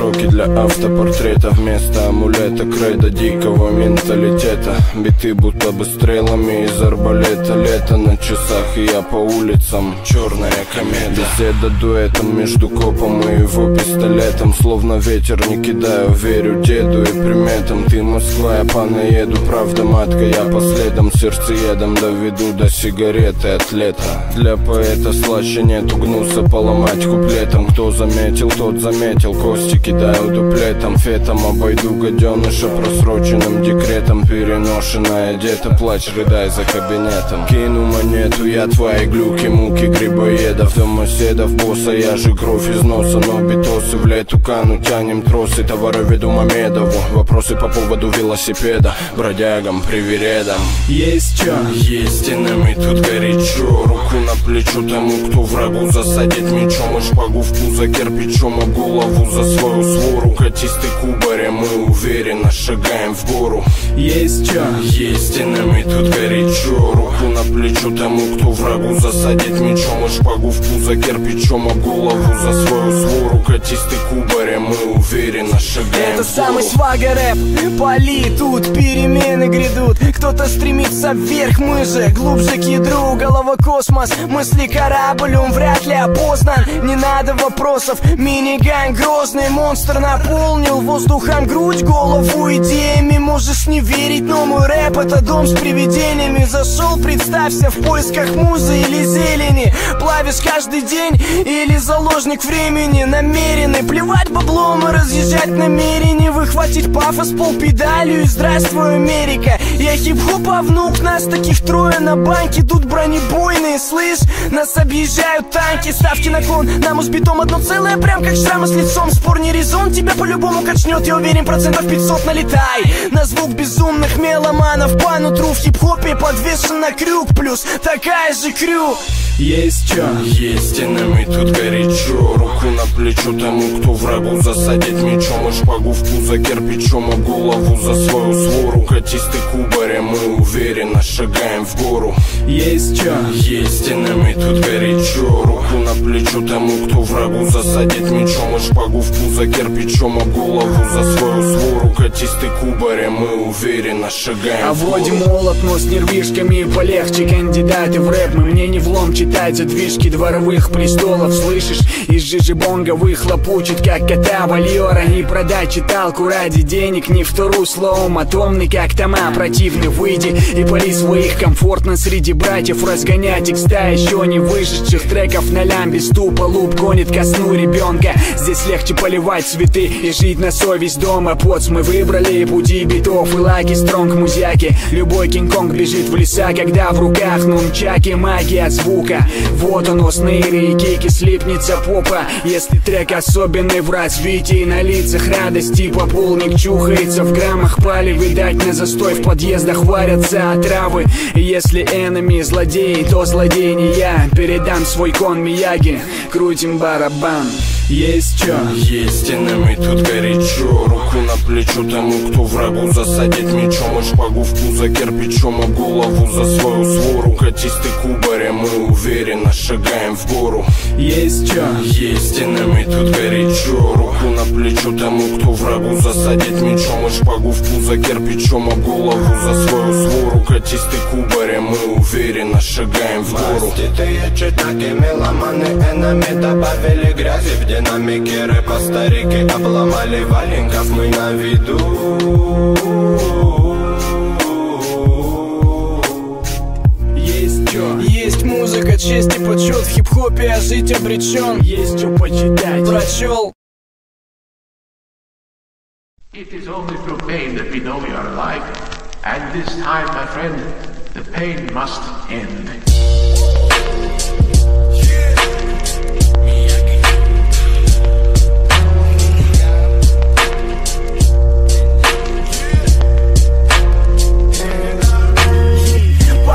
строки для автопортрета. Вместо амулета кредо дикого менталитета. Биты будто бы стрелами из арбалета. Лето на часах и я по улицам черная комета. Беседа дуэтом между копом и его пистолетом. Словно ветер не кидаю, верю деду и приметам. Ты Москва, я понаеду, правда матка. Я последом сердцеедом доведу до сигареты от лета. Для поэта слаще нету гнуса поломать куплетом. Кто заметил, тот заметил, кости кидаю дуплетом. Фетом обойду гаденыша просроченным декретом. Переношенная одета, плачь, рыдай за кабинетом. Кину монету, я твои глюки, муки грибоедов, домоседов, босса, я же кровь из носа. Но битосы в лету кану, тянем тросы, товароведу Мамедову. Вопросы по поводу велосипеда, бродягам, привередам. Есть чё? Есть динамит, тут горячо. Руку на плечо тому, кто врагу засадит мечом. И шпагу в пузо кирпичом, а голову за свою свору. Катистый кубаря, мы уверенно шагаем в гору. Есть чё? Есть динамит, тут горячо. Руку на плечо тому, кто врагу засадит мечом. И шпагу в пузо кирпичом, а голову за свою свору. Катистый кубаря, мы уверенно шагаем. Это самый свага рэп, пали, тут перемены грядут. Кто-то стремится вверх, мы же глубже к ядру. Голова космос, мысли корабль, он вряд ли опознан. Не надо вопросов, миниган грозный. Монстр наполнил воздухом грудь, голову идеями. Можешь не верить, но мой рэп это дом с привидениями. Зашел, представься, в поисках музы или зелени. Плавишь каждый день или заложник времени. Намерены плевать баблом и разъезжать намерены. Выхватить пафос пол педалью и здравствуй, Америка. Я хип-хоп, а внук, нас таких трое на банке. Тут бронебойные, слышь, нас объезжают танки. Ставки наклон, нам с битом одно целое, прям как шрамы с лицом. Спор не резон, тебя по-любому качнет, я уверен, 500% налетай. На звук безумных меломанов по нутру. В хип-хопе подвешен на крюк, плюс такая же крю. Есть чё? Есть динамит, тут горячо. Руку на плечо тому, кто врагу засадит мечом. И шпагу в пузо кирпичом, а голову за свою свору. Катистый кубаря, мы уверенно шагаем в гору. Есть чё? Есть динамит, тут горячо. Руку на плечо тому, кто врагу засадит мечом. И шпагу в пузо кирпичом, а голову за свою свору. Катистый кубаря, мы уверенно шагаем в гору. А вроде молот, но с нервишками полегче. Кандидаты в рэп, мы мне не влом читать. Задвижки дворовых престолов, слышишь? Из жижибонговых лопучит, как кота вольера. Не продать читалку ради денег, не вторую словом. Атомный, как тома, противный, выйди и пали своих. Комфортно среди братьев разгонять их стая еще не выживших треков на лямбе. Ступа луп гонит ко сну ребенка. Здесь легче поливать цветы и жить на совесть дома. Поц мы выбрали пути битов и лаки, стронг музяки. Любой Кинг-Конг бежит в леса, когда в руках нунчаки, магия звука. Вот оно, снейры и кики, слипнется попа. Если трек особенный в развитии, на лицах радости пополник чухается в граммах пали. Видать, на застой в подъездах варятся отравы. Если энеми злодеи, то злодей не я. Передам свой кон Мияги, крутим барабан. Есть чё? Есть динамит, тут горячо. Руку на плечо тому, кто врагу засадит мечом. И шпагу в пузо кирпичом, а голову за свою свору. Катистый кубаря, мы уверенно шагаем в гору. Есть чё? Есть динамит, тут горячо. Руку на плечо тому, кто врагу засадит мечом. И шпагу в пузо кирпичом, а голову за свою свору. Катистый кубаря, мы уверенно шагаем в гору. Маститые читаки, меломаны, энами добавили грязи в день. Динамики рэпа старики обломали валенков, мы на виду. Есть чё? Есть музыка, честь и почет. В хип-хопе а жить обречен. Есть чё почитать. Прочел. It is only through pain that we know we are alive. And this time, my friend, the pain must end.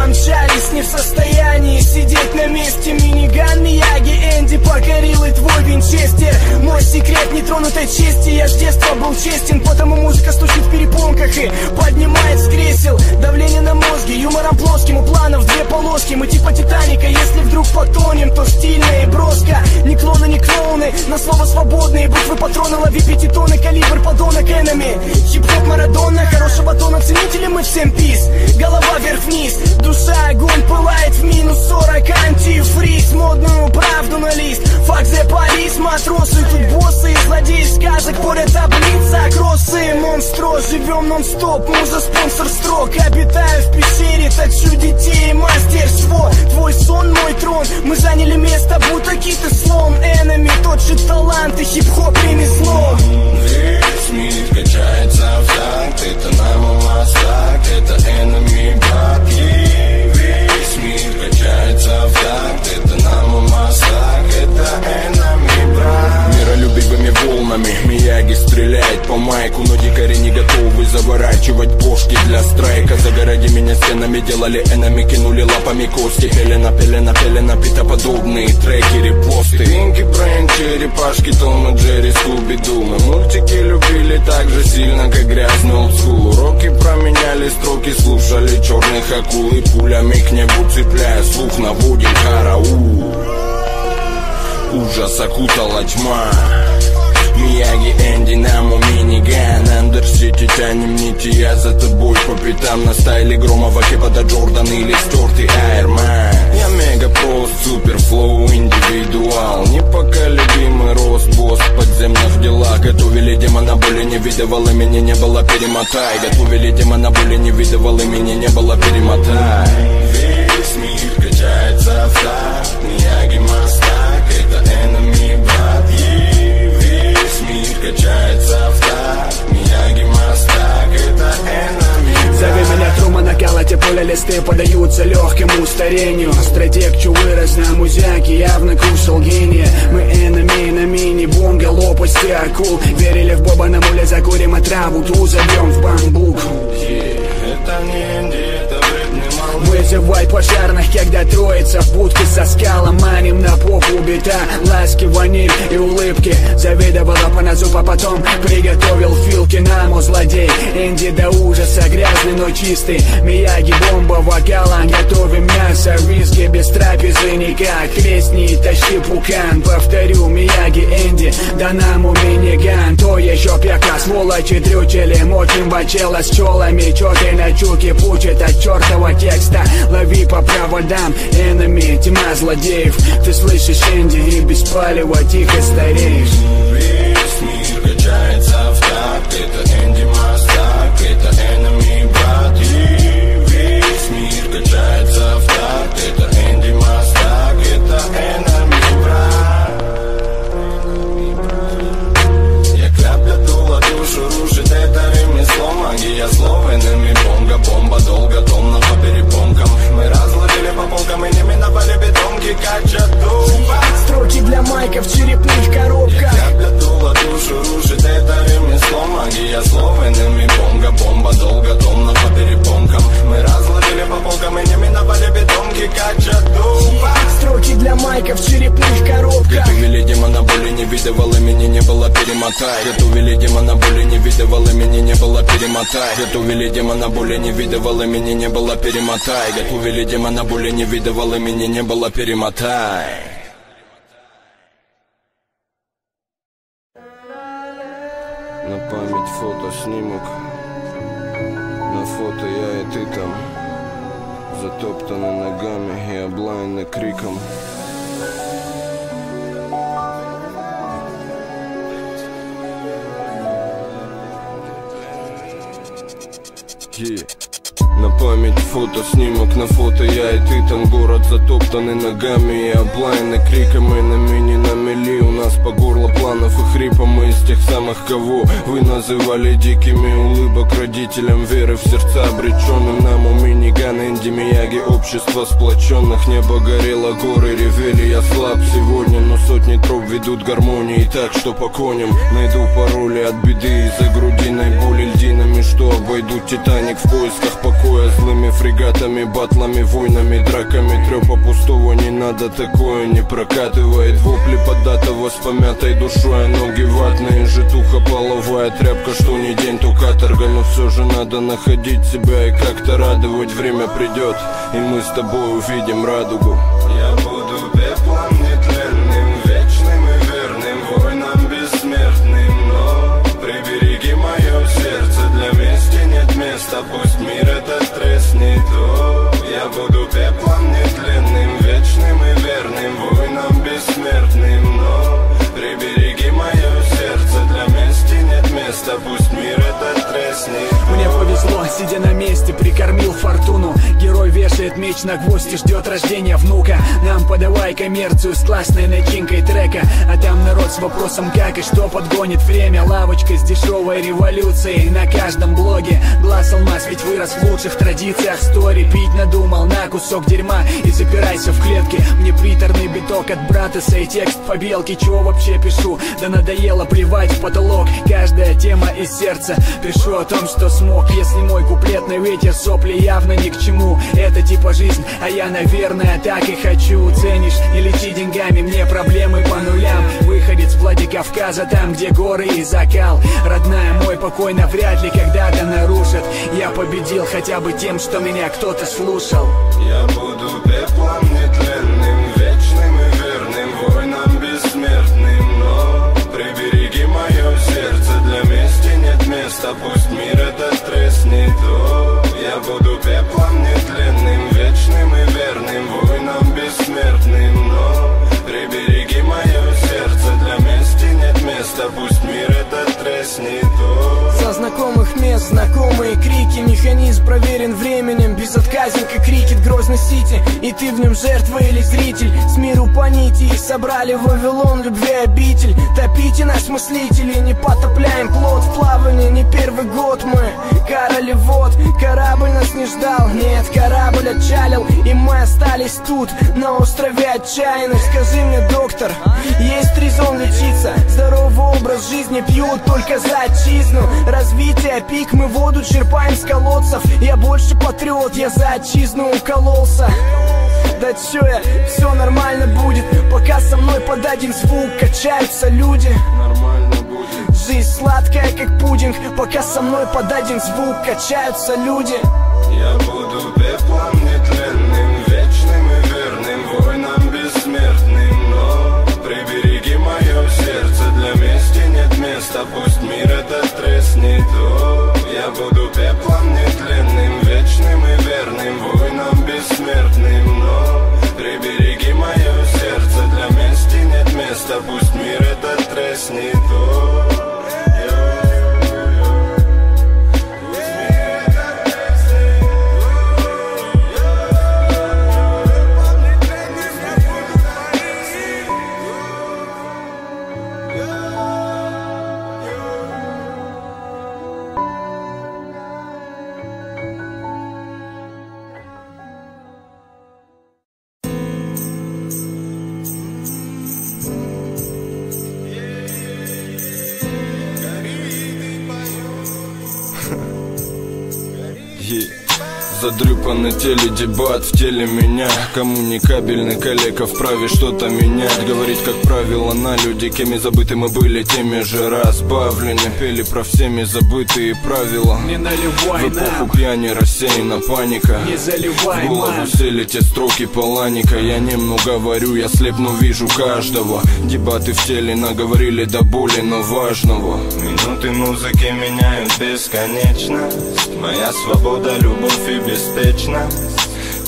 Помчались не в состоянии сидеть на месте. Миниган Мияги, Энди покорил и твой винчестер. Мой секрет нетронутой чести, я я с детства был честен, потому музыка стучит в перепонках и поднимает с кресел давление на мозги. Юмором плоским у планов две полоски, мы типа Титаника, если вдруг потонем, то стильно и броско. Ни клоны, ни клоуны, на слово свободные, буквы патроны, лови пятитонны, калибр подонок, энеми, хип-хоп, Марадонна, хорошего тона, ценители мы всем пис. Голова вверх-вниз, душа огонь пылает в -40, антифриз, модную правду на лист. Факт the police, матросы, тут боссы, злодеи сказок, порят таблица, кроссы, монстро, живем нон-стоп, муза спонсор строк. Обитаю в пещере, точу детей, мастерство, твой сон, мой трон, мы заняли место, будто киты слон. Enemy, тот же талант и хип-хоп ремесло. Весь мир качается в танк, это Намо мастак, это Enemy братки. Весь мир качается в танк, это Намо мастак, это Enemy братки. Миролюбивыми волнами Мияги стреляет по майку, но дикари не готовы заворачивать бошки для страйка. Загороди меня стенами, делали энами, кинули лапами кости. Пелена, пелена, пелена, питоподобные треки, репосты. Пинки, Брэн, черепашки, Том и Джерри, Скуби-Ду. Мы мультики любили так же сильно, как грязный олдскул. Уроки променяли строки, слушали черных акул и пулями к небу цепляя слух, наводим караул. Ужас окутала тьма. Мияги, Энди, Намо, Миниган, Эндшпиль, тянем нити, я за тобой по пятам. На стайле грома в Акепада Джордан или стертый Айрман. Я мегапрост, суперфлоу, индивидуал, непоколебимый рост, босс в подземных делах. Готовили демона, боли не видывал, имени не было, перемотай. Готовили демона, боли не видывал, имени не было, перемотай. Весь мир качается в так, Мияги мастак, это Enemy братья. Мир качается в так, Мияги мастак, это Enemy. Зови меня Трума на колоте, поле листы поддаются легкому старению. Стратег чу вырос на музяке, явно кушал гения. Мы Enemy на мини-бум, лопасти акул. Верили в Боба на муле, закурим от траву, ту забьем в бамбук. Это не Энди, это вредный малыш. Вызывай пожарных, когда троица в будке со скалом. Маним на попу бита, ласки, ваниль и улыбки. Завидовала по назупа, потом приготовил филки. Намо злодей, Энди до ужаса грязный, но чистый. Мияги бомба вокала, готовим мясо, виски без трапезы никак. Хлестни и тащи пукан, повторю, Мияги, Энди, да Намо Миниган. То еще пьяка, сволочи трючили, мочим бачела с челами. Че ты на чуке пучит от чертова текста? Лови по проводам, Enemy, тьма злодеев. Ты слышишь, Энди, и без палева тихо стареешь. Весь мир качается в такт, это Энди мастак, это Enemy братья. Весь мир качается в такт, это Энди мастак, это Enemy брат. Я кляпятула душу, рушит это ремесло, магия слов, Enemy бомба, бомба долго томно по перепонкам. Мы разложили по полкам и ними напали бетонки, как чаду. Строки для майка в черепных коробках. Я кляпятула душу, рушит это ремесло, магия слов, Enemy бомба, бомба долго томно по перепонкам. Мы разложили по полкам и ними напали бетонки, как чаду. Строки для майка в черепных коробках. Готовили демона, боли не видывал, имени не было, перемотай. Готовили демона, боли не видывал, имени не было, перемотай. Готовили демона, боли не видывал, имени не было, перемотай. Готовили демона, боли не видывал, имени не было, перемотай. На память фото снимок, на фото я и ты там, затоптаны ногами и облаяны криком. На память фото снимок, на фото я и ты там, город затоптанный ногами и облаяны криком. Enemy не на мели, у нас по горло планов и хрипом. Мы из тех самых, кого вы называли дикими, улыбок родителям, веры в сердца обреченным. Намо Миниган, Энди, Мияги, общество сплоченных. Небо горело, горы ревели, я слаб сегодня, но сотни троп ведут гармонии так, что по коням. Найду пароли от беды из-за грудиной боли льдинами, что обойдут Титаник в поисках покоя. такое злыми фрегатами, батлами, войнами, драками. Трёпа пустого не надо, такое не прокатывает. Вопли податого с помятой душой, ноги ватные, житуха половая, тряпка, что не день, то каторга. Но все же надо находить себя и как-то радовать. Время придет, и мы с тобой увидим радугу. Я буду пеплом нетленным, вечным и верным, воинам бессмертным. Но прибереги мое сердце, для мести нет места. Пусть мир этот треснет, о, я буду пеплом нетленным, вечным и верным, воинам бессмертным. Но прибереги мое сердце, для мести нет места. Пусть мир этот треснет, о. Мне повезло, сидя на месте, прикормил фортуну. Герой вешает меч на гвоздь и ждет рождения внука. Нам подавай коммерцию с классной начинкой трека, а там народ с вопросом как и что подгонит время. Лавочка с дешевой революцией на каждом блоге. Глаз алмаз ведь вырос в лучших традициях стори. Пить надумал на кусок дерьма и запирайся в клетке. Мне приторный биток от Братеса и текст по Белке. Чего вообще пишу? Да надоело плевать в потолок. Каждая тема из сердца, пишу о том, что смог. Если мой куплетный ветер, сопли явно ни к чему. Это типа жизнь, а я, наверное, так и хочу. Ценишь, не лети деньгами, мне проблемы по нулям. Выходец с Владикавказа, там, где горы и закал. Родная, мой покой навряд ли когда-то нарушит. Я победил хотя бы тем, что меня кто-то слушал. Я буду пеплом нетленным, вечным и верным, воинам бессмертным. Но прибереги мое сердце, для мести нет места. Пусть мир этот треснет, о, я буду пеплом нетленным, вечным и верным, воинам бессмертным. Но прибереги мое сердце, для мести нет места. Пусть мир этот треснет, о. Со знакомых мест знакомые крики. Механизм проверен временем, безотказен, как крикет Грозный Сити. И ты в нем жертва или зритель. С миру по нити их собрали в Вавилон, любви обитель. Топите нас, мыслители, не потопляем плод. В плавании не первый год мы, короли вод. Корабль нас не ждал, нет, корабль отчалил. И мы остались тут, на острове отчаянных. Скажи мне, доктор, есть резон лечиться? Здоровый образ жизни пьют только за отчизну. Развитие пик, мы воду черпаем с колодцев. Я больше патриот, я за отчизну укололся. Да чё я, все нормально будет, пока со мной под один звук качаются люди. Нормально будет. Жизнь сладкая, как пудинг, пока со мной под один звук качаются люди. Я буду пеплом нетленным, вечным и верным, воинам бессмертным. Но прибереги мое сердце, для мести нет места. Пусть мир этот треснет, о, я буду пеплом нетленным, вечным и верным, воинам бессмертным. Но прибереги мое сердце, для мести нет места. Пусть мир этот треснет, о. Задрюпан на теле дебат, в теле меня. Коммуникабельный коллега вправе что-то менять. Говорить, как правило, на люди, кеми забыты мы были, теми же разбавлены. Пели про всеми забытые правила. Не наливай в эпоху пьяни, рассеяна паника. Не заливай в голову сели те строки Паланика. Я немного говорю, я слеп, но вижу каждого. Дебаты в теле наговорили до боли, но важного. Минуты музыки меняют бесконечно. Моя свобода, любовь и беспечно.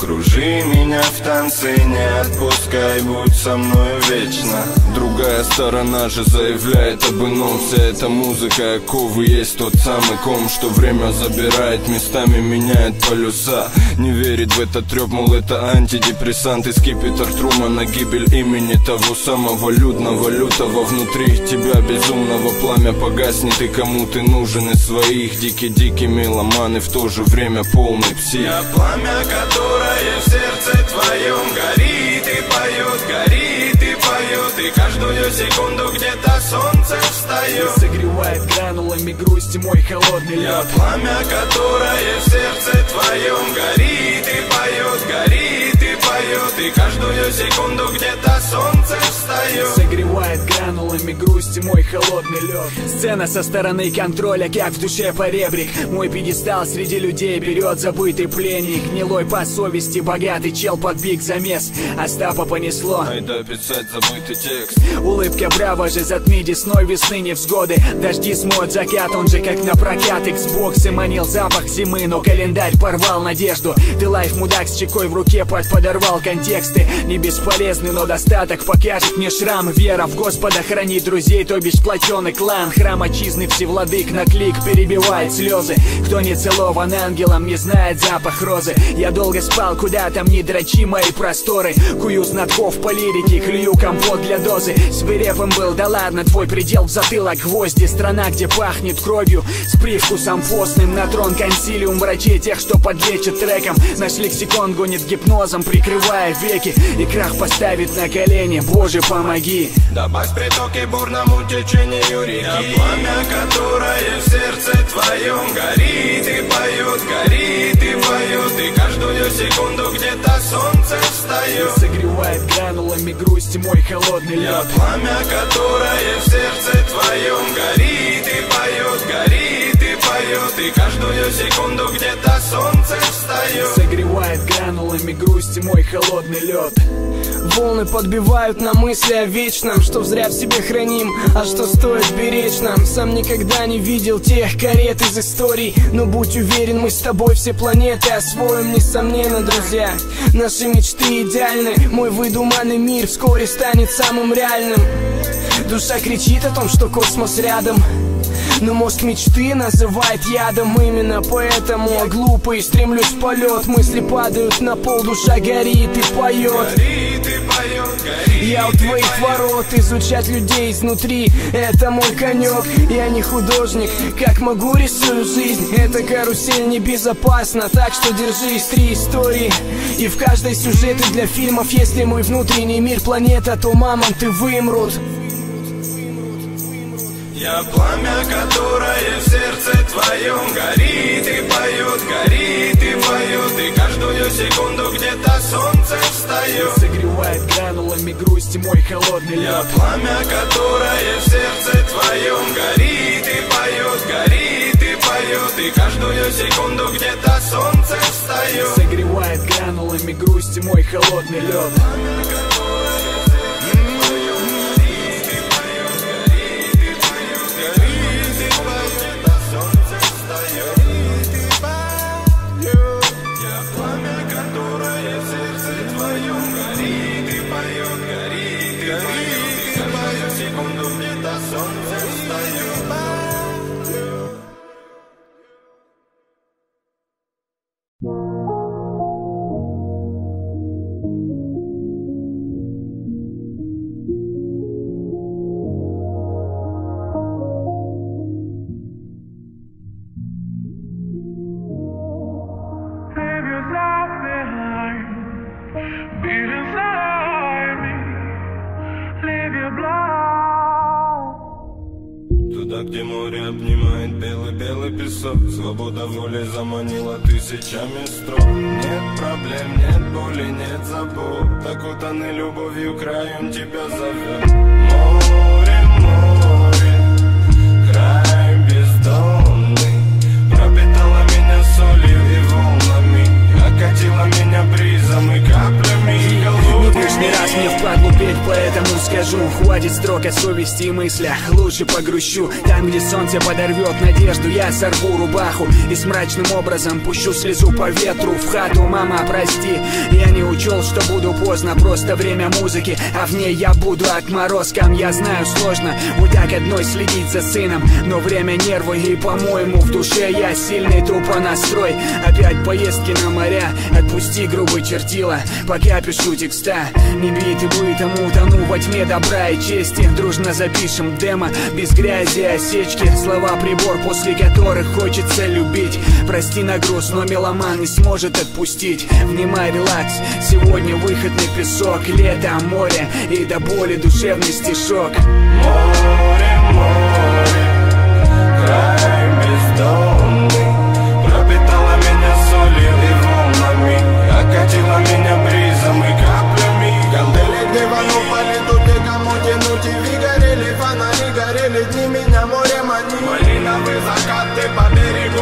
Кружи меня в танце, не отпускай, будь со мной вечно. Другая сторона же заявляет об ином. Вся эта музыка, оковы есть тот самый ком, что время забирает, местами меняет полюса. Не верит в этот трёп, мол, это антидепрессант и скипетр Трумана, гибель имени того самого людного, лютого. Внутри тебя безумного пламя погаснет, и кому ты нужен из своих? Дикий-дикий меломан и в то же время полный псих. Я пламя, которое в сердце твоем горит и поет, и каждую секунду где-то солнце встает. Согревает гранулами слезами грусть и мой холодный лед. Я пламя, которое в сердце твоем горит и поет, и каждую секунду где-то солнце встает. Согревает гранулами грусть и мой холодный лед. Сцена со стороны контроля, как в душе поребрик. Мой пьедестал среди людей берет забытый пленник. Гнилой по совести, богатый чел подбег замес. Остапа понесло. Айда писать забытый текст. Улыбка браво же затми десной весны невзгоды. Дожди смоют закат, он же как на прокат. Xbox и манил запах зимы, но календарь порвал надежду. Ты лайф мудак с чекой в руке, подподорвал контексты. Не бесполезны, но достаток покажет мне шрам. Вера в Господа хранит друзей, то бишь сплоченный клан. Храм отчизны всевладык на клик перебивает слезы. Кто не целован ангелом, не знает запах розы. Я долго спал, куда там не дрочи мои просторы. Кую знатков по лирике, клюю компот для дозы. Свирепым был, да ладно, твой предел в затылок гвозди. Страна, где пахнет кровью с привкусом постным. На трон консилиум врачей тех, что подлечат треком. Наш лексикон гонит гипнозом, прикрывая веки. И крах поставит на колени, Боже, помоги. Добавь притоки бурному течению реки. Я пламя, которое в сердце твоем горит и поет, и каждую секунду где-то солнце встает. Согревает гранулами грусть и мой холодный лед. Я пламя, которое в сердце твоем горит и поет, и каждую секунду где-то солнце встает. Согревает гранулами грусть и мой холодный лед. Волны подбивают на мысли о вечном, что зря в себе храним, а что стоит беречь нам. Сам никогда не видел тех карет из историй, но будь уверен, мы с тобой все планеты освоим, несомненно, друзья. Наши мечты идеальны, мой выдуманный мир вскоре станет самым реальным. Душа кричит о том, что космос рядом, но мозг мечты называет ядом. Именно поэтому я глупый, стремлюсь в полет. Мысли падают на пол, душа горит и поет. Я у твоих ворот, изучать людей изнутри — это мой конек. Я не художник, как могу рисую жизнь. Эта карусель небезопасна, так что держись. Три истории, и в каждой сюжеты для фильмов. Если мой внутренний мир планета, то мамонты вымрут. Я пламя, которое в сердце твоем горит и поет, и каждую секунду где-то солнце встает. Согревает гранулами грусть и мой холодный лед. Я пламя, которое в сердце твоем горит и поет, и каждую секунду где-то солнце встает. Согревает гранулами грусть и мой холодный лед. Свобода воли заманила тысячами строк. Нет проблем, нет боли, нет забот. Так утоны любовью краем тебя зовет. Море, море, край бездонный, пропитала меня солью и волнами, окатила меня бризом и каплями. Не лишний раз мне впадлу петь, поэтому скажу: хватит строк о совести и мыслях, лучше погрущу. Там, где солнце подорвет надежду, я сорву рубаху и с мрачным образом пущу слезу по ветру в хату. Мама, прости, я не учел, что буду поздно, просто время музыки, а в ней я буду отморозком. Я знаю, сложно вот так одной следить за сыном, но время нервы и, по-моему, в душе я сильный тупо настрой. Опять поездки на моря, отпусти грубый чертила, пока пишу текст. Не бит и бытом, утону во тьме добра и чести. Дружно запишем демо, без грязи и осечки. Слова прибор, после которых хочется любить. Прости нагруз, но меломан не сможет отпустить. Внимай, релакс, сегодня выходный песок. Лето, море и до боли душевный стишок. Море, море, край.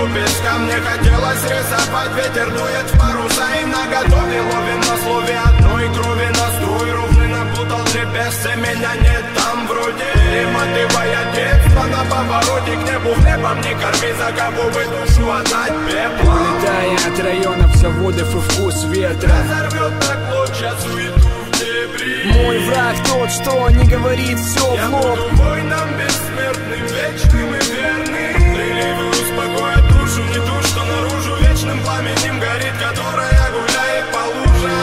любишь, ко мне хотелось рисовать. Ветер дует в паруса и наготове. Ловим на слове одной крови, настрой ровный напутал трепесы. Меня нет там вроде. Мотывая детство на повороте к небу, хлебом не корми, за кого бы душу отдать пепло. Улетая от районов, заводов и вкус ветра, разорвет так лучше суету в дебри. Мой враг тот, что не говорит все в лоб. Я буду воином бессмертным, вечным и верным. Приливы успокоят душу, не ту, что наружу. Вечным пламенем горит, которая гуляет по лужам.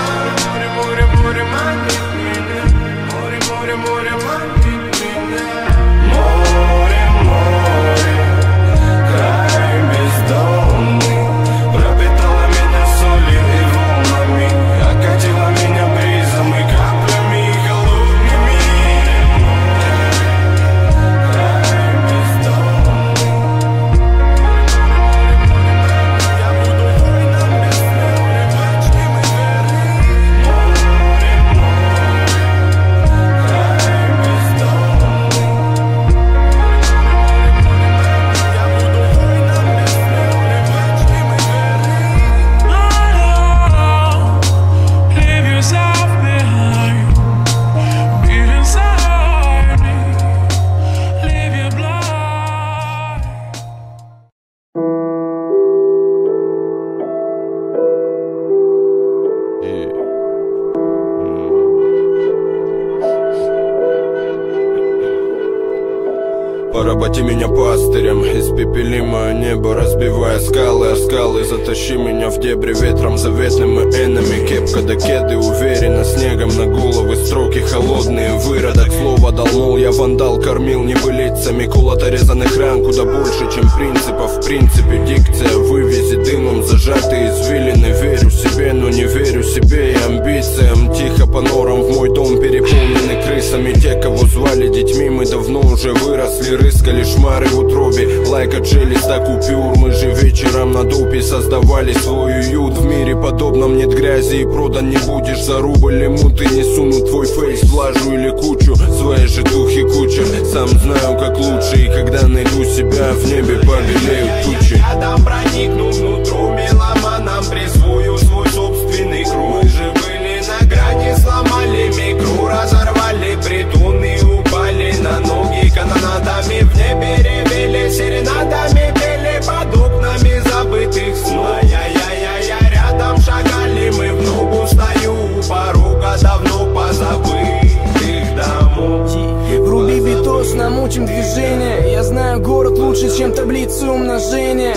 Море, море, море, манит меня. Море, море, море, манит. Поработи меня пастырем, испепели мое небо, разбивая скалы о скалы. Затащи меня в дебри ветром заветным и энами. Кепка до кеды, уверенно снегом на головы. Строки холодные, выродок, слово долнул. Я вандал, кормил небылицами. Кулата резаных ран куда больше, чем принципов. В принципе дикция вывези дымом зажатые извилины. Верю себе, но не верю себе и амбициям. Тихо по норам в мой дом переполнены крысами. Те, кого звали детьми, мы давно уже выросли. Рыскали шмары в утробе, лайка челюста купюр. Мы же вечером на дупе создавали свой уют. В мире подобном нет грязи и продан не будешь. За рубль ему ты не суну твой фейс, влажу или кучу. Свои же духи кучер, сам знаю как лучше. И когда найду себя в небе побелеют тучи. Я там проникну внутрь меломаном, присвою свой собственный круг. Мы же были на грани, сломали микру, разорвали притон и упали на ноги канонадами. В небе ревели серенадами, пели под окнами забытых снов. Я рядом шагали мы в ногу, стою у порога давно позабытых домов. Вруби битос, намучим движение. Я знаю город лучше, чем таблицы умножения.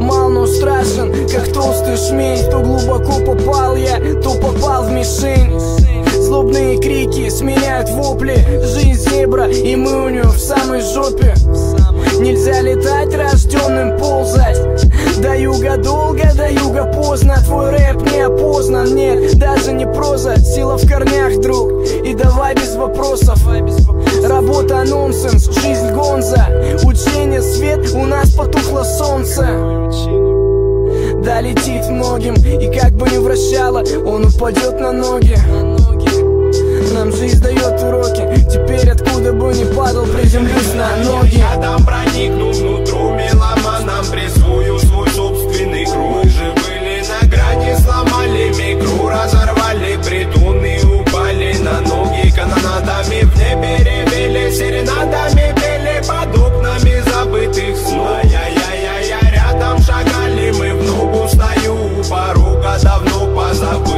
Мал, но страшен, как толстый шмель. То глубоко попал я, то попал в мишень. Злобные крики сменяют вопли. Жизнь зебра, и мы у нее в самой жопе. Нельзя летать, рожденным ползать. До юга долго, до юга поздно. Твой рэп не опознан, нет, даже не проза. Сила в корнях, друг, и давай без вопросов. Работа нонсенс, жизнь гонза. Учение свет, у нас потухло солнце. Да, летит многим, и как бы ни вращало, он упадет на ноги. Нам жизнь дает уроки, теперь откуда бы ни падал, приземлюсь на ноги. Я там проникну внутрь меломаном, присвою свой собственный круг. Мы же были на грани, сломали микру, разорвали притон и упали на ноги канонадами. В небе ревели серенадами, пели под окнами забытых снов. Там шагали мы в ногу, стою у порога давно позабытых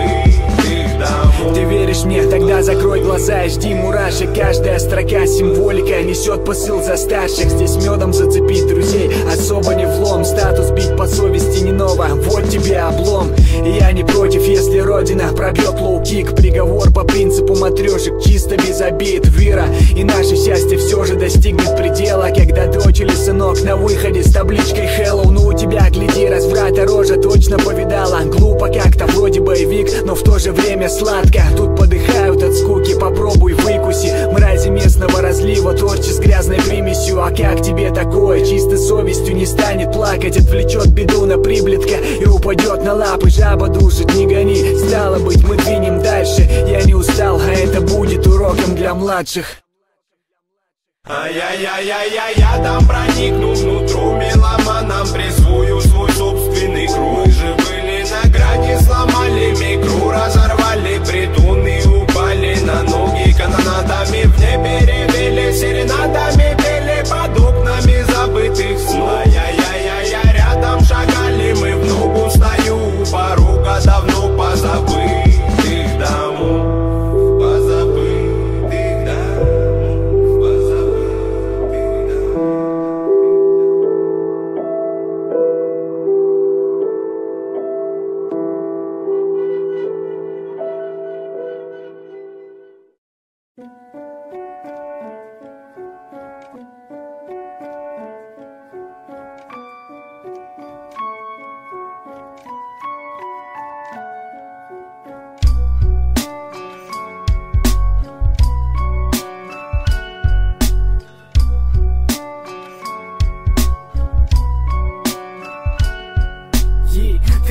домов. Ты веришь мне? Тогда закрой глаза и жди мурашек. Каждая строка символика несет посыл за старших. Здесь медом зацепить друзей особо не влом. Статус бить по совести не ново, вот тебе облом. И я не против, если родина пробьет лоу-кик. Приговор по принципу матрешек, чисто без обид. Вера и наше счастье все же достигнет предела. Когда дочь или сынок на выходе с табличкой «Хэллоу», ну у тебя, гляди, разврата рожа точно повидала. Глупо как-то, вроде боевик, но в то же время сладко. Тут подыхают от скуки, попробуй выкуси. Мрази местного разлива, торчи с грязной примесью. А как тебе такое? Чистой совестью не станет плакать. Отвлечет беду на приблидка и упадет на лапы. Жаба душит, не гони, стало быть, мы двинем дальше. Я не устал, а это будет уроком для младших. Ай-яй-яй-яй-яй, я там проникну внутрь меломаном, присвою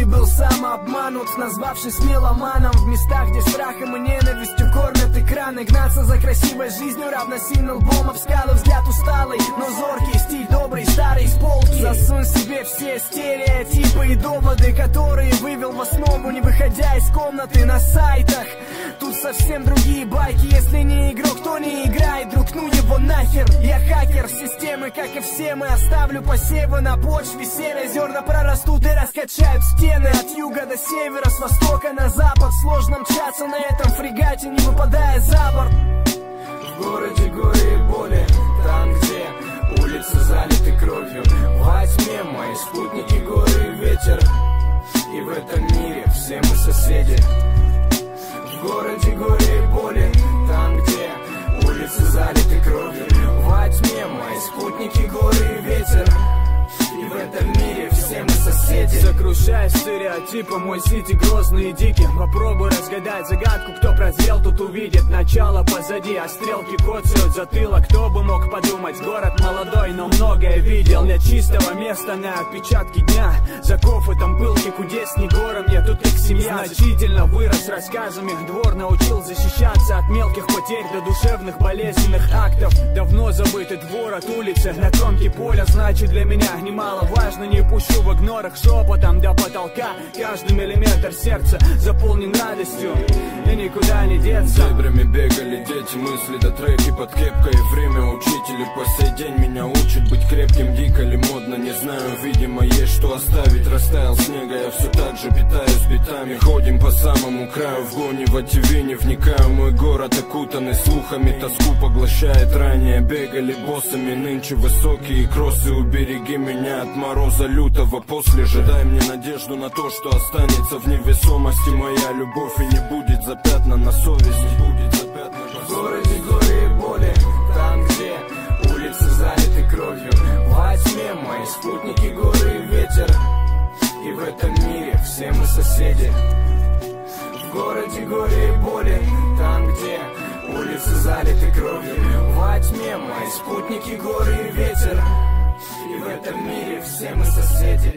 ты был сам обманут, назвавшись меломаном. В местах, где страхом и ненавистью кормят экраны, гнаться за красивой жизнью равносильно лбом об скалы. Взгляд усталый, но зоркий, стиль добрый, старый, с полки. Засунь себе все стереотипы и доводы, которые вывел в основу, не выходя из комнаты. На сайтах тут совсем другие байки. Если не игрок, то не играй, друг, ну его нахер. Я хакер системы, как и все мы. Оставлю посевы на почве серой. Зерна прорастут и раскачают стены. От юга до севера, с востока на запад. Сложно мчаться на этом фрегате, не выпадая за борт. В городе горе и боли, там, где улицы залиты кровью. Во тьме мои спутники, горы и ветер. И в этом мире все мы соседи. В городе горе и боли, там, где улицы залиты кровью. Во тьме мои спутники, горы и ветер. И в этом мире все мы соседи. Сокрушаясь стереотипом, мой сити грозный и дикий. Попробуй разгадать загадку, кто прозрел, тут увидит. Начало позади, а стрелки коцают затылок. Кто бы мог подумать, город молодой, но многое видел. Для чистого места на отпечатке дня. За кофутом пылки кудесный город, мне тут их семья. Значительно вырос рассказами, двор научил защищаться от мелких потерь до душевных болезненных актов. Давно забытый двор от улицы на кромке поля, значит для меня немало важно, не пущу в игнорах шепотом до потолка. Каждый миллиметр сердца заполнен радостью и никуда не деться. Кедрами бегали дети, мысли до треки под кепкой. Время учителя по сей день меня учит быть крепким. Дико ли модно, не знаю, видимо есть что оставить. Растаял снега, я все так же питаюсь битами. Ходим по самому краю, в гоне, в отивине вникаю. Мой город окутанный слухами, тоску поглощает. Ранее бегали боссами, нынче высокие кроссы. Убереги меня от мороза лютого после же. Дай мне надежду на то, что останется в невесомости моя любовь и не будет запятнана совесть. В городе горе и боли, там, где улицы залиты кровью. Во тьме мои спутники, горы и ветер. И в этом мире все мы соседи. В городе горе и боли, там, где улицы залиты кровью. Во тьме мои спутники, горы и ветер. И в этом мире все мы соседи.